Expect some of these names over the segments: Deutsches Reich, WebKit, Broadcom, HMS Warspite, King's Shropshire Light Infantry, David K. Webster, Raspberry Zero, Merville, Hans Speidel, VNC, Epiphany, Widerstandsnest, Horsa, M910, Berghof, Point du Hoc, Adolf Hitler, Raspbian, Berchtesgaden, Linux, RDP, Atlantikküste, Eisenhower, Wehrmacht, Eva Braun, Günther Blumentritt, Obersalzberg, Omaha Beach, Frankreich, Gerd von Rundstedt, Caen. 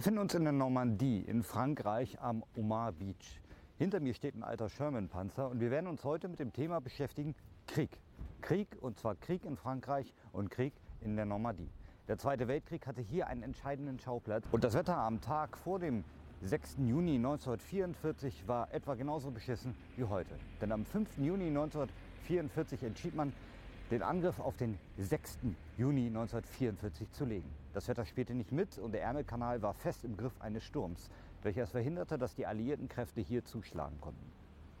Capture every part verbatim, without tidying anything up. befinden uns in der Normandie, in Frankreich, am Omaha Beach. Hinter mir steht ein alter Sherman-Panzer und wir werden uns heute mit dem Thema beschäftigen: Krieg. Krieg, und zwar Krieg in Frankreich und Krieg in der Normandie. Der Zweite Weltkrieg hatte hier einen entscheidenden Schauplatz und das Wetter am Tag vor dem sechsten Juni neunzehnhundertvierundvierzig war etwa genauso beschissen wie heute. Denn am fünften Juni neunzehnhundertvierundvierzig entschied man, den Angriff auf den sechsten Juni neunzehnhundertvierundvierzig zu legen. Das Wetter spielte nicht mit und der Ärmelkanal war fest im Griff eines Sturms, welcher es verhinderte, dass die alliierten Kräfte hier zuschlagen konnten.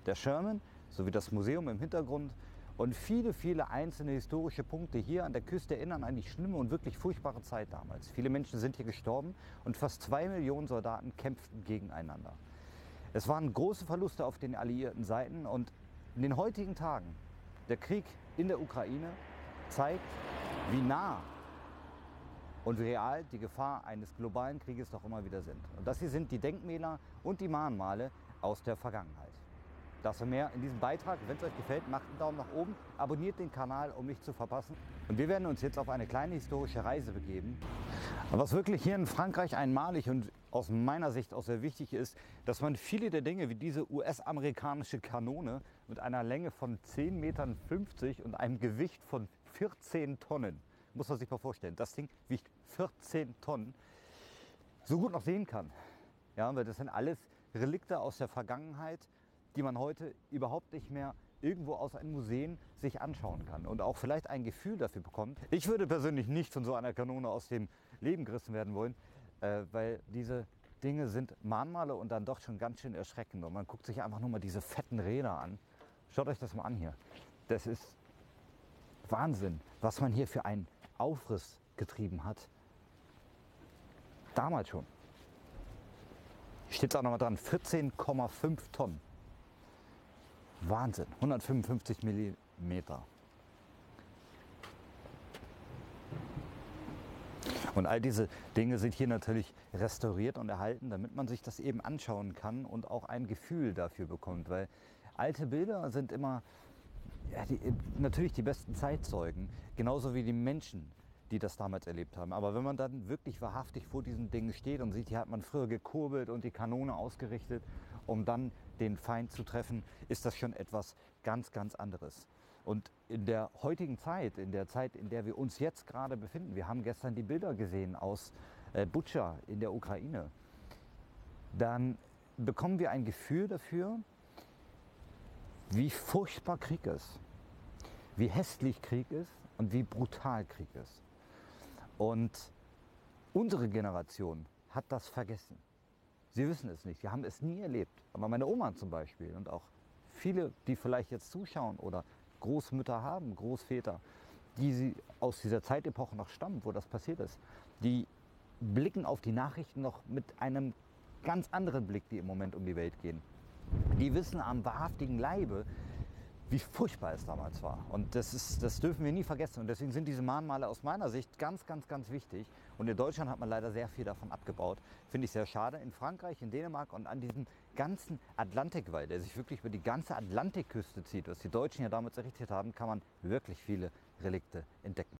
Der Sherman sowie das Museum im Hintergrund und viele, viele einzelne historische Punkte hier an der Küste erinnern an die schlimme und wirklich furchtbare Zeit damals. Viele Menschen sind hier gestorben und fast zwei Millionen Soldaten kämpften gegeneinander. Es waren große Verluste auf den alliierten Seiten und in den heutigen Tagen, der Krieg in der Ukraine zeigt, wie nah und wie real die Gefahr eines globalen Krieges doch immer wieder sind. Und das hier sind die Denkmäler und die Mahnmale aus der Vergangenheit. Das und mehr in diesem Beitrag. Wenn es euch gefällt, macht einen Daumen nach oben, abonniert den Kanal, um nichts zu verpassen. Und wir werden uns jetzt auf eine kleine historische Reise begeben. Was wirklich hier in Frankreich einmalig und aus meiner Sicht auch sehr wichtig ist, dass man viele der Dinge wie diese U S-amerikanische Kanone mit einer Länge von zehn Metern fünfzig und einem Gewicht von vierzehn Tonnen, muss man sich mal vorstellen, das Ding wiegt vierzehn Tonnen, so gut noch sehen kann. Ja, weil das sind alles Relikte aus der Vergangenheit, die man heute überhaupt nicht mehr irgendwo aus einem Museum sich anschauen kann und auch vielleicht ein Gefühl dafür bekommt. Ich würde persönlich nicht von so einer Kanone aus dem Leben gerissen werden wollen, äh, weil diese Dinge sind Mahnmale und dann doch schon ganz schön erschreckend. Und man guckt sich einfach nur mal diese fetten Räder an. Schaut euch das mal an hier. Das ist Wahnsinn, was man hier für einen Aufriss getrieben hat. Damals schon. Steht es auch nochmal dran, vierzehn Komma fünf Tonnen. Wahnsinn, hundertfünfundfünfzig Millimeter. Und all diese Dinge sind hier natürlich restauriert und erhalten, damit man sich das eben anschauen kann und auch ein Gefühl dafür bekommt. Weil alte Bilder sind immer ja, die, natürlich die besten Zeitzeugen, genauso wie die Menschen, die das damals erlebt haben. Aber wenn man dann wirklich wahrhaftig vor diesen Dingen steht und sieht, hier hat man früher gekurbelt und die Kanone ausgerichtet, um dann den Feind zu treffen, ist das schon etwas ganz, ganz anderes. Und in der heutigen Zeit, in der Zeit, in der wir uns jetzt gerade befinden, wir haben gestern die Bilder gesehen aus äh, Butscha in der Ukraine, dann bekommen wir ein Gefühl dafür, wie furchtbar Krieg ist, wie hässlich Krieg ist und wie brutal Krieg ist. Und unsere Generation hat das vergessen. Sie wissen es nicht, sie haben es nie erlebt. Aber meine Oma zum Beispiel und auch viele, die vielleicht jetzt zuschauen oder Großmütter haben, Großväter, die sie aus dieser Zeitepoche noch stammen, wo das passiert ist, die blicken auf die Nachrichten noch mit einem ganz anderen Blick, die im Moment um die Welt gehen. Die wissen am wahrhaftigen Leibe, wie furchtbar es damals war. Und das ist, das dürfen wir nie vergessen. Und deswegen sind diese Mahnmale aus meiner Sicht ganz, ganz, ganz wichtig. Und in Deutschland hat man leider sehr viel davon abgebaut. Finde ich sehr schade. In Frankreich, in Dänemark und an diesem ganzen Atlantikwall, der sich wirklich über die ganze Atlantikküste zieht, was die Deutschen ja damals errichtet haben, kann man wirklich viele Relikte entdecken.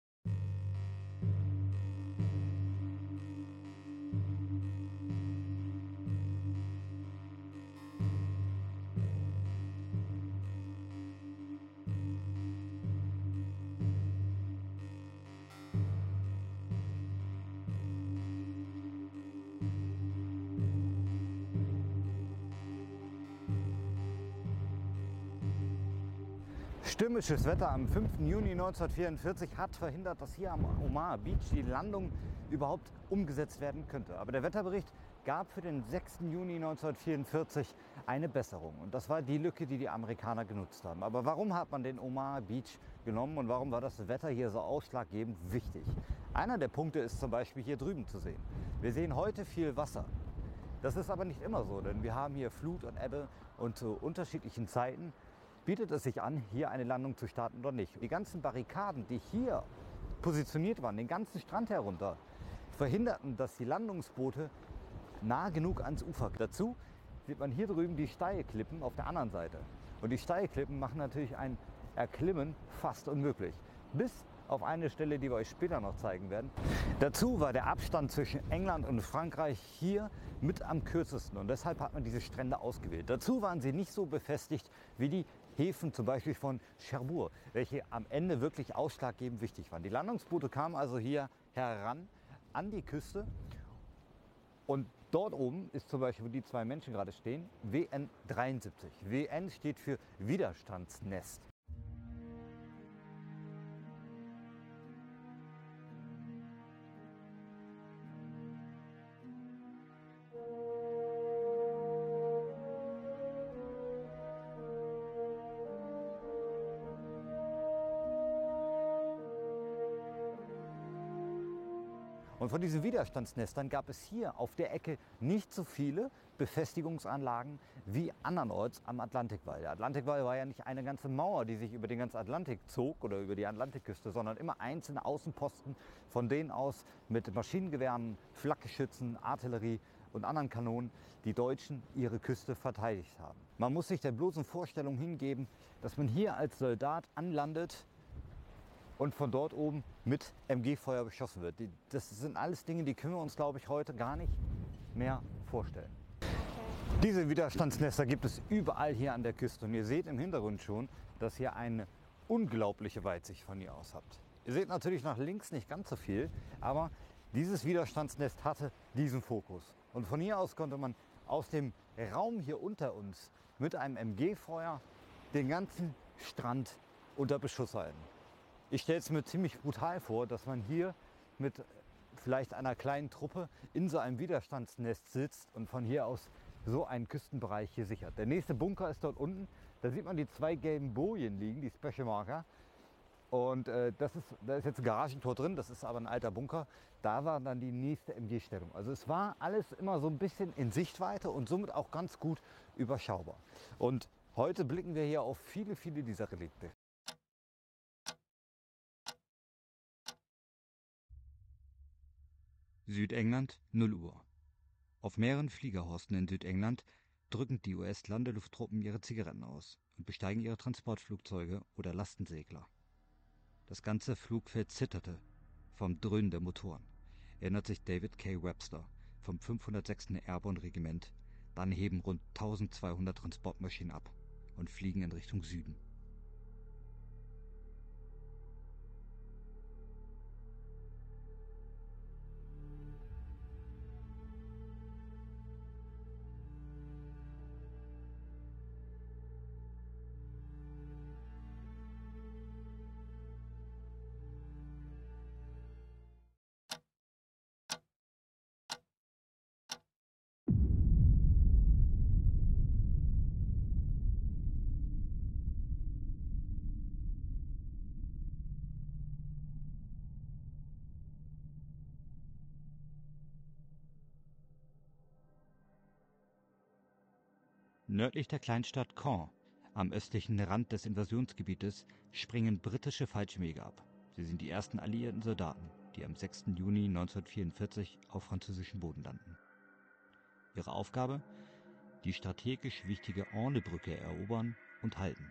Stürmisches Wetter am fünften Juni neunzehnhundertvierundvierzig hat verhindert, dass hier am Omaha Beach die Landung überhaupt umgesetzt werden könnte. Aber der Wetterbericht gab für den sechsten Juni neunzehnhundertvierundvierzig eine Besserung. Und das war die Lücke, die die Amerikaner genutzt haben. Aber warum hat man den Omaha Beach genommen und warum war das Wetter hier so ausschlaggebend wichtig? Einer der Punkte ist zum Beispiel hier drüben zu sehen. Wir sehen heute viel Wasser. Das ist aber nicht immer so, denn wir haben hier Flut und Ebbe und zu unterschiedlichen Zeiten bietet es sich an, hier eine Landung zu starten oder nicht. Die ganzen Barrikaden, die hier positioniert waren, den ganzen Strand herunter, verhinderten, dass die Landungsboote nah genug ans Ufer kamen. Dazu sieht man hier drüben die Steilklippen auf der anderen Seite. Und die Steilklippen machen natürlich ein Erklimmen fast unmöglich. Bis auf eine Stelle, die wir euch später noch zeigen werden. Dazu war der Abstand zwischen England und Frankreich hier mit am kürzesten und deshalb hat man diese Strände ausgewählt. Dazu waren sie nicht so befestigt wie die Häfen zum Beispiel von Cherbourg, welche am Ende wirklich ausschlaggebend wichtig waren. Die Landungsboote kamen also hier heran an die Küste und dort oben ist zum Beispiel, wo die zwei Menschen gerade stehen, W N dreiundsiebzig. W N steht für Widerstandsnest. Und von diesen Widerstandsnestern gab es hier auf der Ecke nicht so viele Befestigungsanlagen wie andernorts am Atlantikwall. Der Atlantikwall war ja nicht eine ganze Mauer, die sich über den ganzen Atlantik zog oder über die Atlantikküste, sondern immer einzelne Außenposten, von denen aus mit Maschinengewehren, Flakgeschützen, Artillerie und anderen Kanonen die Deutschen ihre Küste verteidigt haben. Man muss sich der bloßen Vorstellung hingeben, dass man hier als Soldat anlandet und von dort oben mit M G-Feuer beschossen wird. Das sind alles Dinge, die können wir uns, glaube ich, heute gar nicht mehr vorstellen. Diese Widerstandsnester gibt es überall hier an der Küste. Und ihr seht im Hintergrund schon, dass ihr eine unglaubliche Weitsicht von hier aus habt. Ihr seht natürlich nach links nicht ganz so viel, aber dieses Widerstandsnest hatte diesen Fokus. Und von hier aus konnte man aus dem Raum hier unter uns mit einem M G-Feuer den ganzen Strand unter Beschuss halten. Ich stelle es mir ziemlich brutal vor, dass man hier mit vielleicht einer kleinen Truppe in so einem Widerstandsnest sitzt und von hier aus so einen Küstenbereich hier sichert. Der nächste Bunker ist dort unten. Da sieht man die zwei gelben Bojen liegen, die Special Marker. Und äh, das ist, da ist jetzt ein Garagentor drin, das ist aber ein alter Bunker. Da war dann die nächste M G-Stellung. Also es war alles immer so ein bisschen in Sichtweite und somit auch ganz gut überschaubar. Und heute blicken wir hier auf viele, viele dieser Relikte. Südengland, null Uhr. Auf mehreren Fliegerhorsten in Südengland drücken die U S-Landelufttruppen ihre Zigaretten aus und besteigen ihre Transportflugzeuge oder Lastensegler. Das ganze Flugfeld zitterte vom Dröhnen der Motoren, erinnert sich David K. Webster vom fünfhundertsechsten Airborne Regiment. Dann heben rund zwölfhundert Transportmaschinen ab und fliegen in Richtung Süden. Nördlich der Kleinstadt Caen, am östlichen Rand des Invasionsgebietes, springen britische Fallschirmjäger ab. Sie sind die ersten alliierten Soldaten, die am sechsten Juni neunzehnhundertvierundvierzig auf französischem Boden landen. Ihre Aufgabe? Die strategisch wichtige Orne-Brücke erobern und halten.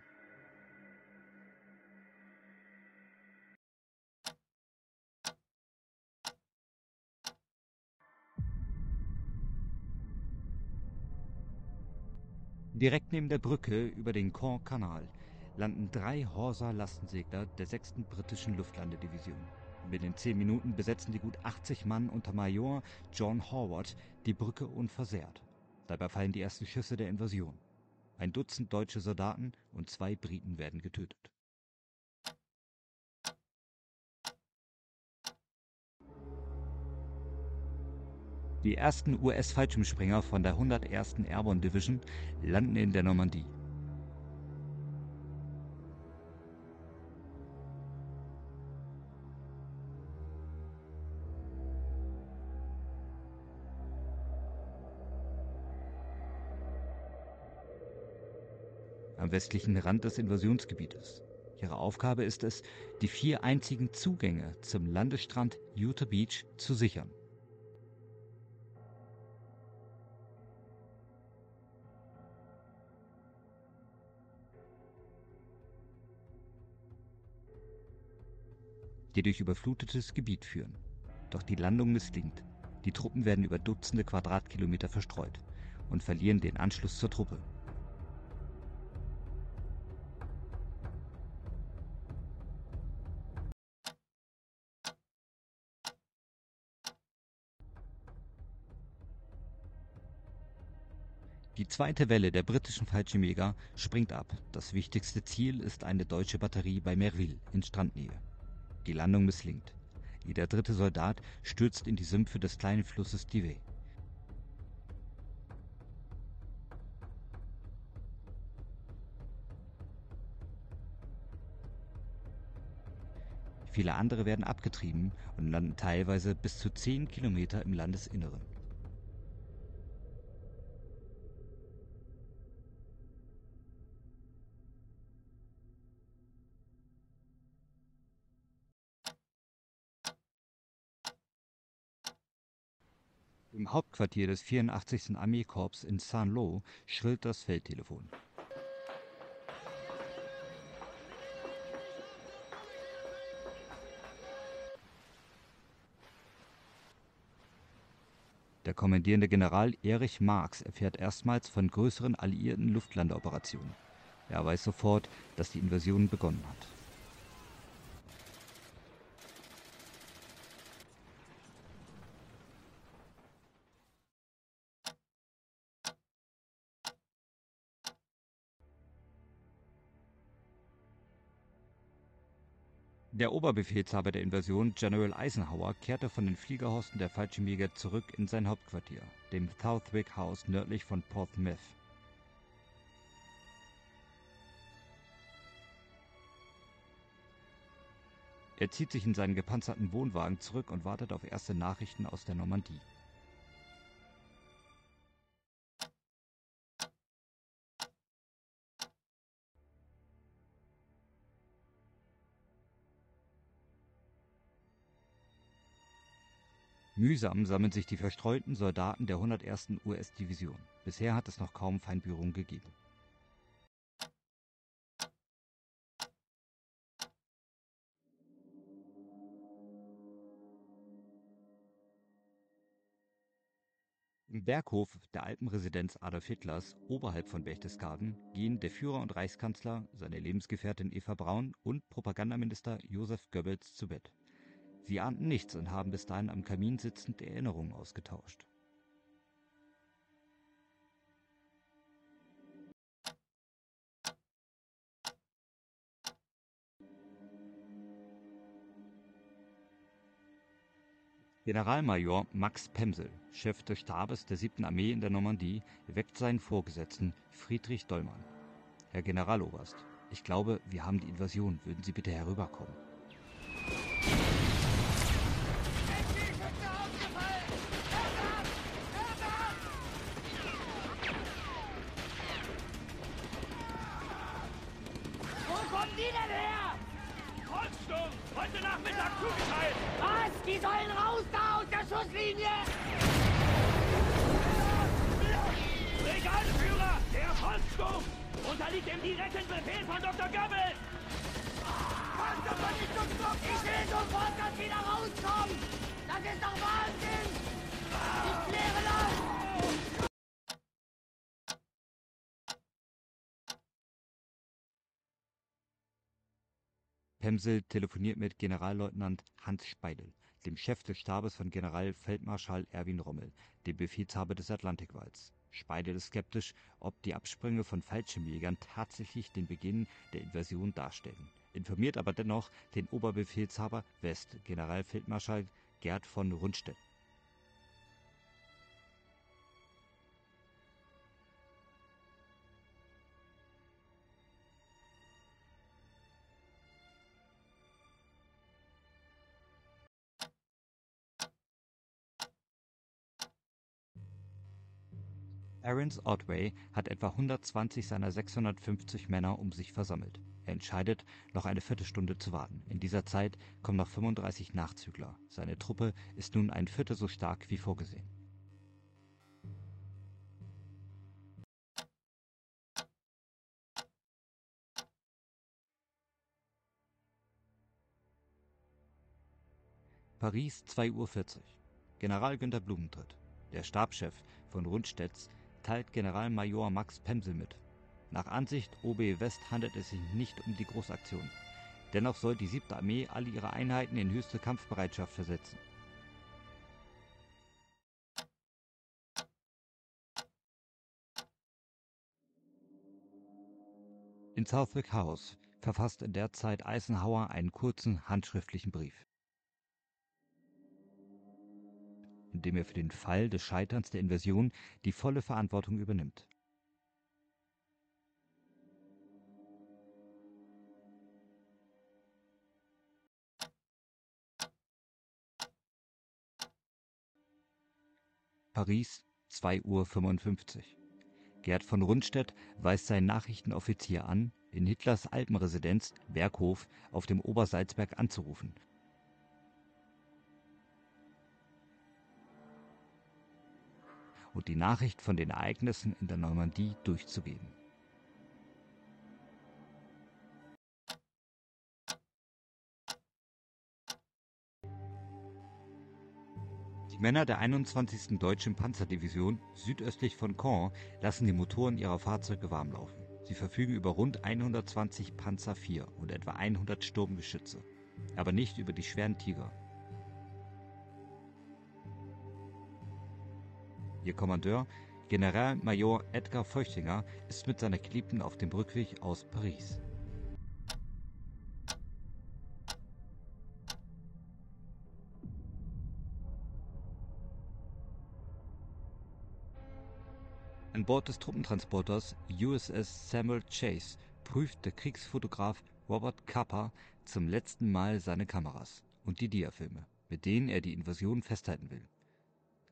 Direkt neben der Brücke über den Caen-Kanal landen drei Horsa-Lastensegler der sechsten Britischen Luftlandedivision. Binnen zehn Minuten besetzen die gut achtzig Mann unter Major John Howard die Brücke unversehrt. Dabei fallen die ersten Schüsse der Invasion. Ein Dutzend deutsche Soldaten und zwei Briten werden getötet. Die ersten U S-Fallschirmspringer von der hundertersten Airborne Division landen in der Normandie. Am westlichen Rand des Invasionsgebietes. Ihre Aufgabe ist es, die vier einzigen Zugänge zum Landestrand Utah Beach zu sichern. die durch überflutetes Gebiet führen. Doch die Landung misslingt. Die Truppen werden über Dutzende Quadratkilometer verstreut und verlieren den Anschluss zur Truppe. Die zweite Welle der britischen Fallschirmjäger springt ab. Das wichtigste Ziel ist eine deutsche Batterie bei Merville in Strandnähe. Die Landung misslingt. Jeder dritte Soldat stürzt in die Sümpfe des kleinen Flusses Dive. Viele andere werden abgetrieben und landen teilweise bis zu zehn Kilometer im Landesinneren. Im Hauptquartier des vierundachtzigsten Armeekorps in Saint-Lô schrillt das Feldtelefon. Der kommandierende General Erich Marx erfährt erstmals von größeren alliierten Luftlandeoperationen. Er weiß sofort, dass die Invasion begonnen hat. Der Oberbefehlshaber der Invasion, General Eisenhower, kehrte von den Fliegerhorsten der Fallschirmjäger zurück in sein Hauptquartier, dem Southwick House nördlich von Portsmouth. Er zieht sich in seinen gepanzerten Wohnwagen zurück und wartet auf erste Nachrichten aus der Normandie. Mühsam sammeln sich die verstreuten Soldaten der hundertersten U S-Division. Bisher hat es noch kaum Feindberührung gegeben. Im Berghof der Alpenresidenz Adolf Hitlers, oberhalb von Berchtesgaden, gehen der Führer und Reichskanzler, seine Lebensgefährtin Eva Braun und Propagandaminister Josef Goebbels zu Bett. Sie ahnten nichts und haben bis dahin am Kamin sitzend Erinnerungen ausgetauscht. Generalmajor Max Pemsel, Chef des Stabes der siebten Armee in der Normandie, weckt seinen Vorgesetzten Friedrich Dollmann. Herr Generaloberst, ich glaube, wir haben die Invasion. Würden Sie bitte herüberkommen? Pemsel telefoniert mit Generalleutnant Hans Speidel, dem Chef des Stabes von Generalfeldmarschall Erwin Rommel, dem Befehlshaber des Atlantikwalls. Speidel ist skeptisch, ob die Absprünge von Fallschirmjägern tatsächlich den Beginn der Invasion darstellen, informiert aber dennoch den Oberbefehlshaber West, Generalfeldmarschall Gerd von Rundstedt. Terence Otway hat etwa hundertzwanzig seiner sechshundertfünfzig Männer um sich versammelt. Er entscheidet, noch eine Viertelstunde zu warten. In dieser Zeit kommen noch fünfunddreißig Nachzügler. Seine Truppe ist nun ein Viertel so stark wie vorgesehen. Paris zwei Uhr vierzig. General Günther Blumentritt, der Stabschef von Rundstedts, teilt Generalmajor Max Pemsel mit. Nach Ansicht O B West handelt es sich nicht um die Großaktion. Dennoch soll die siebte Armee alle ihre Einheiten in höchste Kampfbereitschaft versetzen. In Southwick House verfasst in der Zeit Eisenhower einen kurzen handschriftlichen Brief, in dem er für den Fall des Scheiterns der Invasion die volle Verantwortung übernimmt. Paris, zwei Uhr fünfundfünfzig. Gerd von Rundstedt weist seinen Nachrichtenoffizier an, in Hitlers Alpenresidenz Berghof auf dem Obersalzberg anzurufen. Und die Nachricht von den Ereignissen in der Normandie durchzugeben. Die Männer der einundzwanzigsten Deutschen Panzerdivision südöstlich von Caen lassen die Motoren ihrer Fahrzeuge warm laufen. Sie verfügen über rund hundertzwanzig Panzer vier und etwa hundert Sturmgeschütze, aber nicht über die schweren Tiger. Ihr Kommandeur, Generalmajor Edgar Feuchtinger, ist mit seiner Geliebten auf dem Rückweg aus Paris. An Bord des Truppentransporters U S S Samuel Chase prüft der Kriegsfotograf Robert Capa zum letzten Mal seine Kameras und die Diafilme, mit denen er die Invasion festhalten will.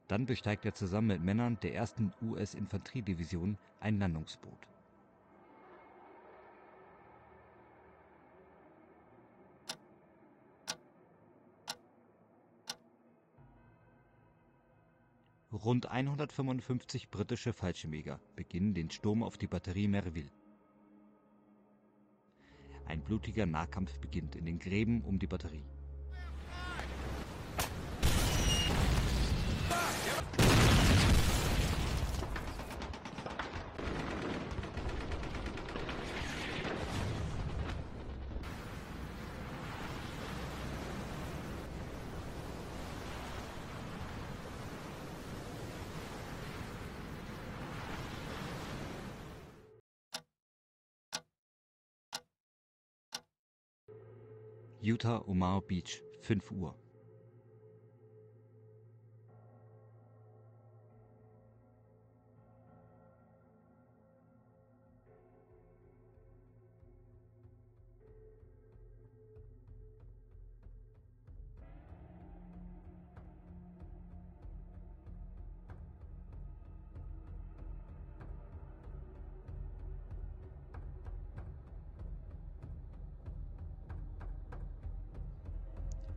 Dann besteigt er zusammen mit Männern der ersten U S-Infanteriedivision ein Landungsboot. Rund hundertfünfundfünfzig britische Fallschirmjäger beginnen den Sturm auf die Batterie Merville. Ein blutiger Nahkampf beginnt in den Gräben um die Batterie. Utah Omaha Beach, fünf Uhr.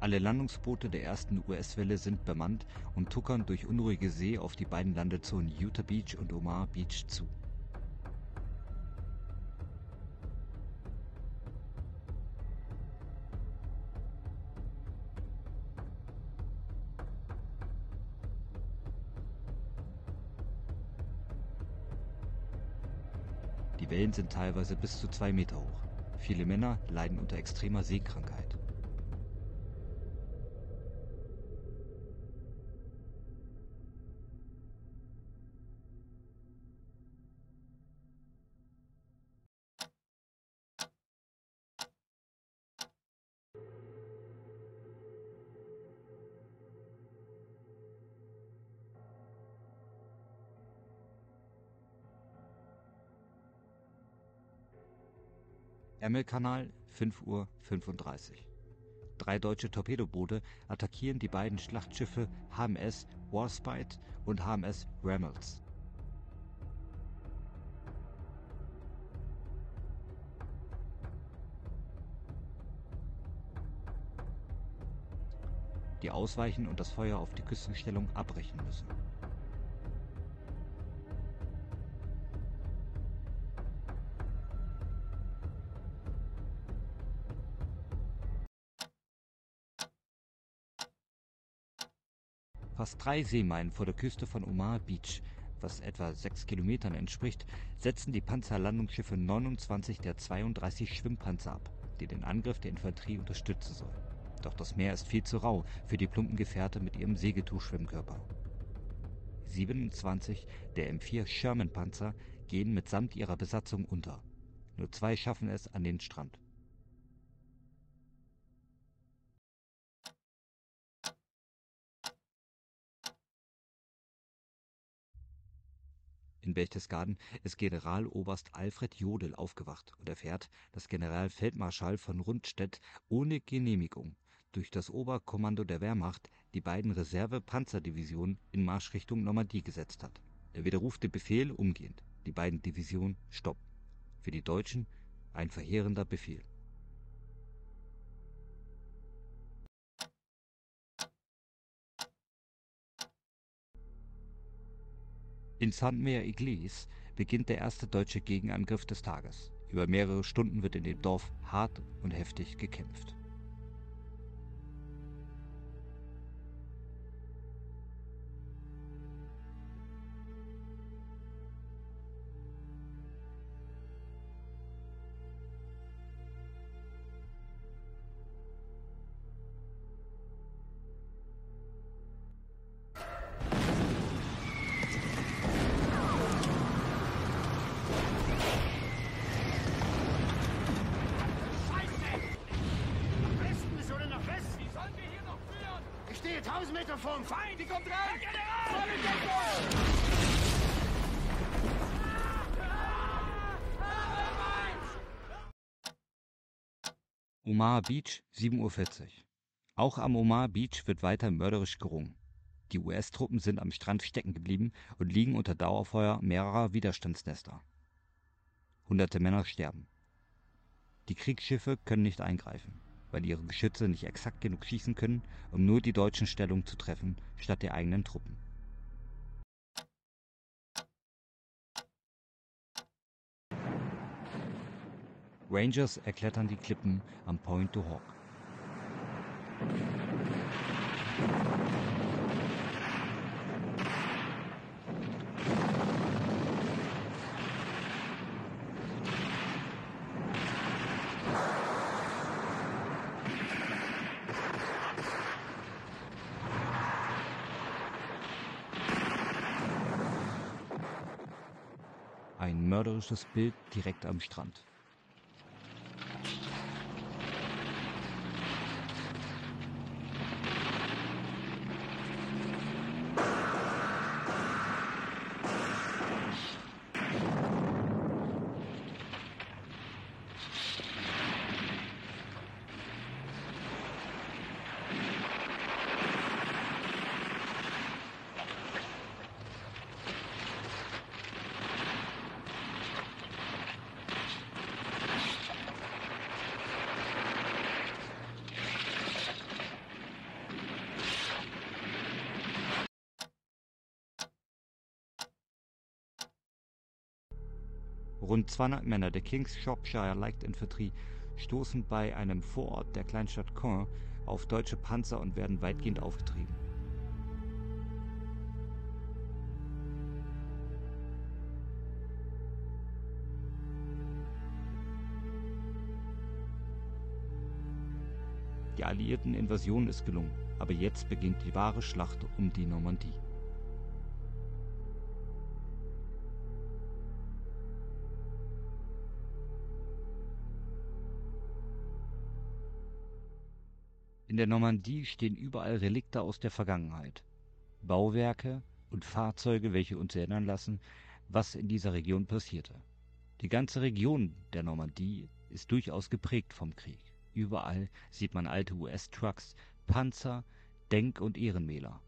Alle Landungsboote der ersten U S-Welle sind bemannt und tuckern durch unruhige See auf die beiden Landezonen Utah Beach und Omaha Beach zu. Die Wellen sind teilweise bis zu zwei Meter hoch. Viele Männer leiden unter extremer Seekrankheit. Ärmelkanal, fünf Uhr fünfunddreißig. Drei deutsche Torpedoboote attackieren die beiden Schlachtschiffe H M S Warspite und H M S Remmels. Die ausweichen und das Feuer auf die Küstenstellung abbrechen müssen. Fast drei Seemeilen vor der Küste von Omaha Beach, was etwa sechs Kilometern entspricht, setzten die Panzerlandungsschiffe neunundzwanzig der zweiunddreißig Schwimmpanzer ab, die den Angriff der Infanterie unterstützen sollen. Doch das Meer ist viel zu rau für die plumpen Gefährte mit ihrem Segeltuch-Schwimmkörper. siebenundzwanzig der M vier Sherman-Panzer gehen mitsamt ihrer Besatzung unter. Nur zwei schaffen es an den Strand. In Berchtesgaden ist Generaloberst Alfred Jodl aufgewacht und erfährt, dass Generalfeldmarschall von Rundstedt ohne Genehmigung durch das Oberkommando der Wehrmacht die beiden Reserve-Panzerdivisionen in Marschrichtung Normandie gesetzt hat. Der widerrufte Befehl umgehend, die beiden Divisionen Stopp. Für die Deutschen ein verheerender Befehl. In Saint-Mère-Église beginnt der erste deutsche Gegenangriff des Tages. Über mehrere Stunden wird in dem Dorf hart und heftig gekämpft. Omaha Beach, sieben Uhr vierzig. Auch am Omaha Beach wird weiter mörderisch gerungen. Die U S-Truppen sind am Strand stecken geblieben und liegen unter Dauerfeuer mehrerer Widerstandsnester. Hunderte Männer sterben. Die Kriegsschiffe können nicht eingreifen, weil ihre Geschütze nicht exakt genug schießen können, um nur die deutschen Stellungen zu treffen, statt der eigenen Truppen. Rangers erklettern die Klippen am Point du Hoc. Ein mörderisches Bild direkt am Strand. Rund zweihundert Männer der King's Shropshire Light Infantry stoßen bei einem Vorort der Kleinstadt Caen auf deutsche Panzer und werden weitgehend aufgetrieben. Die alliierten Invasion ist gelungen, aber jetzt beginnt die wahre Schlacht um die Normandie. In der Normandie stehen überall Relikte aus der Vergangenheit, Bauwerke und Fahrzeuge, welche uns erinnern lassen, was in dieser Region passierte. Die ganze Region der Normandie ist durchaus geprägt vom Krieg. Überall sieht man alte U S-Trucks, Panzer, Denk- und Ehrenmäler.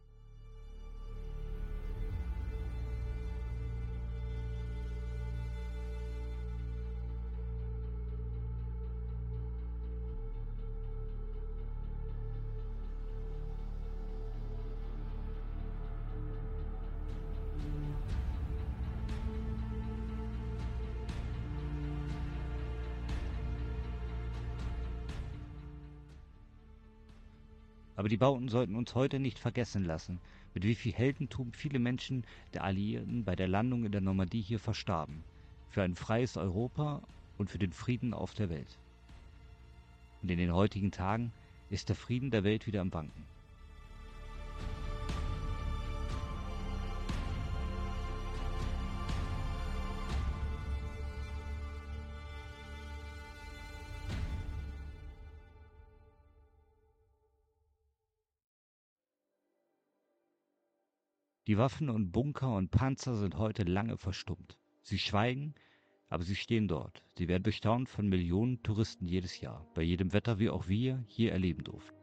Aber die Bauten sollten uns heute nicht vergessen lassen, mit wie viel Heldentum viele Menschen der Alliierten bei der Landung in der Normandie hier verstarben, für ein freies Europa und für den Frieden auf der Welt. Und in den heutigen Tagen ist der Frieden der Welt wieder am Wanken. Die Waffen und Bunker und Panzer sind heute lange verstummt. Sie schweigen, aber sie stehen dort. Sie werden bestaunt von Millionen Touristen jedes Jahr, bei jedem Wetter, wie auch wir hier erleben durften.